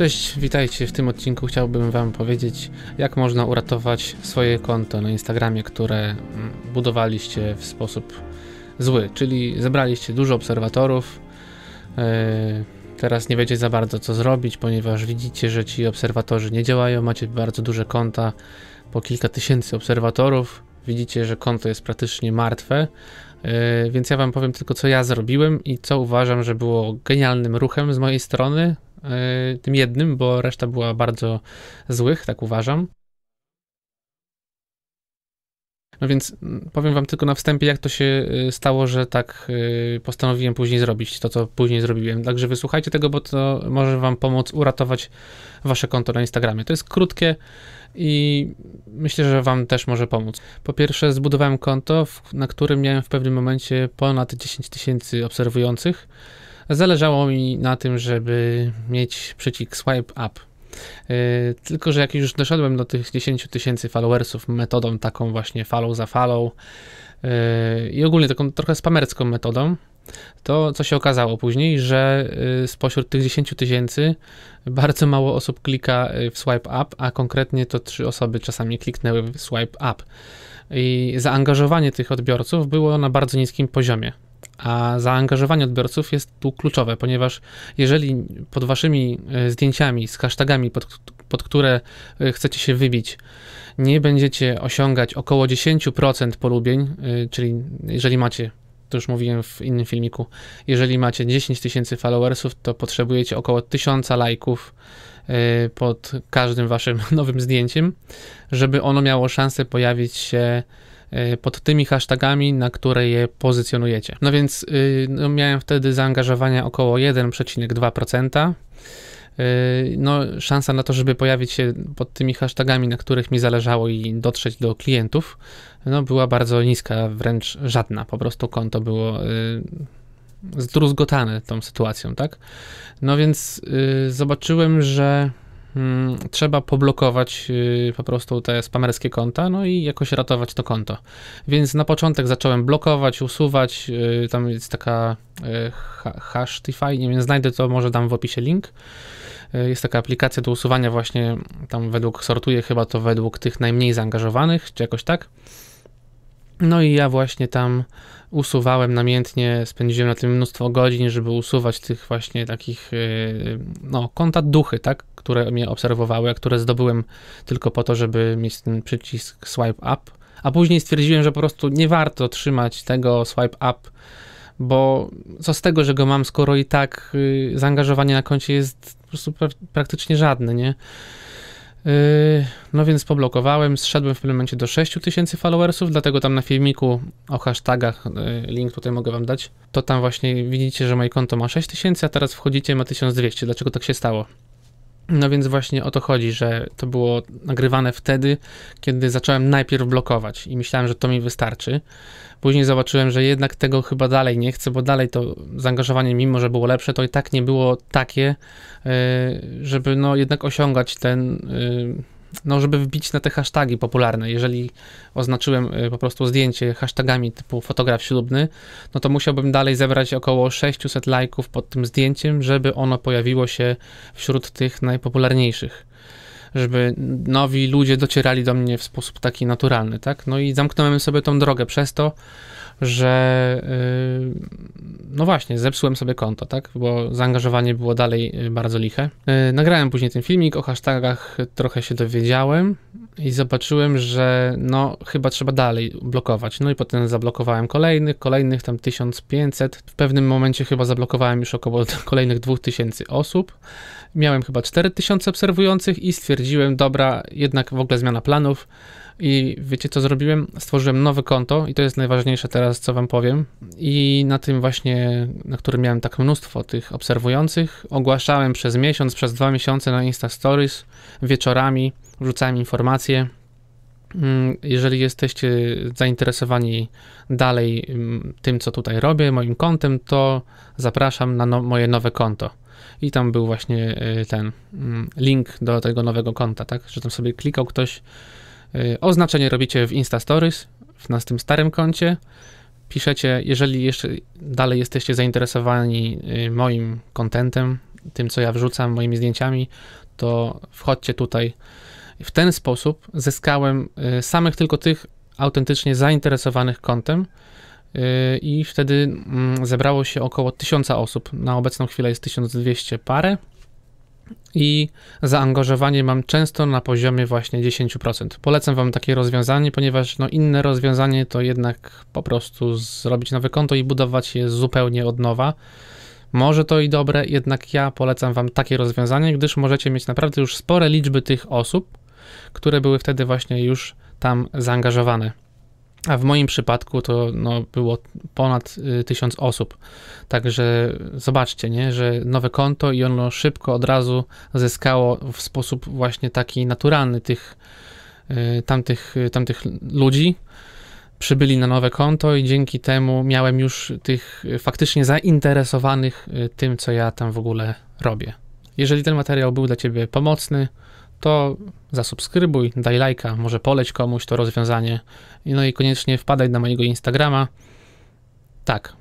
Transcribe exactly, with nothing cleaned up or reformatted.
Cześć, witajcie. W tym odcinku chciałbym wam powiedzieć, jak można uratować swoje konto na Instagramie, które budowaliście w sposób zły, czyli zebraliście dużo obserwatorów, teraz nie wiecie za bardzo co zrobić, ponieważ widzicie, że ci obserwatorzy nie działają, macie bardzo duże konta, po kilka tysięcy obserwatorów, widzicie, że konto jest praktycznie martwe, więc ja wam powiem tylko co ja zrobiłem i co uważam, że było genialnym ruchem z mojej strony, tym jednym, bo reszta była bardzo złych, tak uważam. No więc powiem wam tylko na wstępie, jak to się stało, że tak postanowiłem później zrobić to, co później zrobiłem. Także wysłuchajcie tego, bo to może wam pomóc uratować wasze konto na Instagramie. To jest krótkie i myślę, że wam też może pomóc. Po pierwsze, zbudowałem konto, na którym miałem w pewnym momencie ponad dziesięć tysięcy obserwujących. Zależało mi na tym, żeby mieć przycisk swipe up. Yy, tylko że jak już doszedłem do tych dziesięć tysięcy followersów metodą taką właśnie follow za follow yy, i ogólnie taką trochę spamerską metodą, to co się okazało później, że yy, spośród tych dziesięć tysięcy bardzo mało osób klika w swipe up, a konkretnie to trzy osoby czasami kliknęły w swipe up. I zaangażowanie tych odbiorców było na bardzo niskim poziomie. A zaangażowanie odbiorców jest tu kluczowe, ponieważ jeżeli pod waszymi zdjęciami z hashtagami, pod, pod które chcecie się wybić, nie będziecie osiągać około dziesięć procent polubień, czyli jeżeli macie, to już mówiłem w innym filmiku, jeżeli macie dziesięć tysięcy followersów, to potrzebujecie około tysiąca lajków pod każdym waszym nowym zdjęciem, żeby ono miało szansę pojawić się pod tymi hashtagami, na które je pozycjonujecie. No więc yy, no miałem wtedy zaangażowania około jeden przecinek dwa procent. Yy, no szansa na to, żeby pojawić się pod tymi hashtagami, na których mi zależało i dotrzeć do klientów, no była bardzo niska, wręcz żadna. Po prostu konto było yy, zdruzgotane tą sytuacją, tak? No więc yy, zobaczyłem, że trzeba poblokować po prostu te spamerskie konta, no i jakoś ratować to konto. Więc na początek zacząłem blokować, usuwać, tam jest taka Hashtify, nie wiem, znajdę to, może dam w opisie link. Jest taka aplikacja do usuwania właśnie, tam według, sortuje chyba to według tych najmniej zaangażowanych, czy jakoś tak. No i ja właśnie tam usuwałem namiętnie, spędziłem na tym mnóstwo godzin, żeby usuwać tych właśnie takich, no, konta duchy, tak, które mnie obserwowały, a które zdobyłem tylko po to, żeby mieć ten przycisk swipe up, a później stwierdziłem, że po prostu nie warto trzymać tego swipe up, bo co z tego, że go mam, skoro i tak zaangażowanie na koncie jest po prostu pra- praktycznie żadne, nie? No więc poblokowałem, zszedłem w pewnym momencie do sześć tysięcy followersów, dlatego tam na filmiku o hashtagach, link tutaj mogę wam dać, to tam właśnie widzicie, że moje konto ma sześć tysięcy, a teraz wchodzicie, ma tysiąc dwieście. Dlaczego tak się stało? No więc właśnie o to chodzi, że to było nagrywane wtedy, kiedy zacząłem najpierw blokować i myślałem, że to mi wystarczy. Później zobaczyłem, że jednak tego chyba dalej nie chcę, bo dalej to zaangażowanie, mimo że było lepsze, to i tak nie było takie, żeby no jednak osiągać ten, no żeby wbić na te hasztagi popularne. Jeżeli oznaczyłem po prostu zdjęcie hasztagami typu fotograf ślubny, no to musiałbym dalej zebrać około sześciuset lajków pod tym zdjęciem, żeby ono pojawiło się wśród tych najpopularniejszych, żeby nowi ludzie docierali do mnie w sposób taki naturalny, tak? No i zamknąłem sobie tą drogę przez to, że yy, no właśnie, zepsułem sobie konto, tak? Bo zaangażowanie było dalej bardzo liche. Yy, nagrałem później ten filmik, o hashtagach trochę się dowiedziałem i zobaczyłem, że no chyba trzeba dalej blokować. No i potem zablokowałem kolejnych, kolejnych tam tysiąc pięćset. W pewnym momencie chyba zablokowałem już około kolejnych dwa tysiące osób. Miałem chyba cztery tysiące obserwujących i stwierdziłem, dobra, jednak w ogóle zmiana planów. I wiecie co zrobiłem? Stworzyłem nowe konto i to jest najważniejsze teraz, co wam powiem. I na tym właśnie, na którym miałem tak mnóstwo tych obserwujących, ogłaszałem przez miesiąc, przez dwa miesiące na Insta Stories, wieczorami wrzucałem informacje. Jeżeli jesteście zainteresowani dalej tym, co tutaj robię, moim kontem, to zapraszam na no, moje nowe konto. I tam był właśnie ten link do tego nowego konta, tak, że tam sobie klikał ktoś, oznaczenie robicie w Insta Stories, na tym starym koncie, piszecie, jeżeli jeszcze dalej jesteście zainteresowani moim kontentem, tym, co ja wrzucam moimi zdjęciami, to wchodźcie tutaj. W ten sposób zyskałem samych tylko tych autentycznie zainteresowanych kontem i wtedy zebrało się około tysiąca osób. Na obecną chwilę jest tysiąc dwieście parę i zaangażowanie mam często na poziomie właśnie dziesięć procent. Polecam wam takie rozwiązanie, ponieważ no inne rozwiązanie to jednak po prostu zrobić nowe konto i budować je zupełnie od nowa. Może to i dobre, jednak ja polecam wam takie rozwiązanie, gdyż możecie mieć naprawdę już spore liczby tych osób, które były wtedy właśnie już tam zaangażowane. A w moim przypadku to no, było ponad tysiąc osób. Także zobaczcie, nie, że nowe konto i ono szybko od razu zyskało w sposób właśnie taki naturalny tych tamtych, tamtych ludzi. Przybyli na nowe konto i dzięki temu miałem już tych faktycznie zainteresowanych tym, co ja tam w ogóle robię. Jeżeli ten materiał był dla ciebie pomocny, to zasubskrybuj, daj lajka, może poleć komuś to rozwiązanie. No i koniecznie wpadaj na mojego Instagrama. Tak,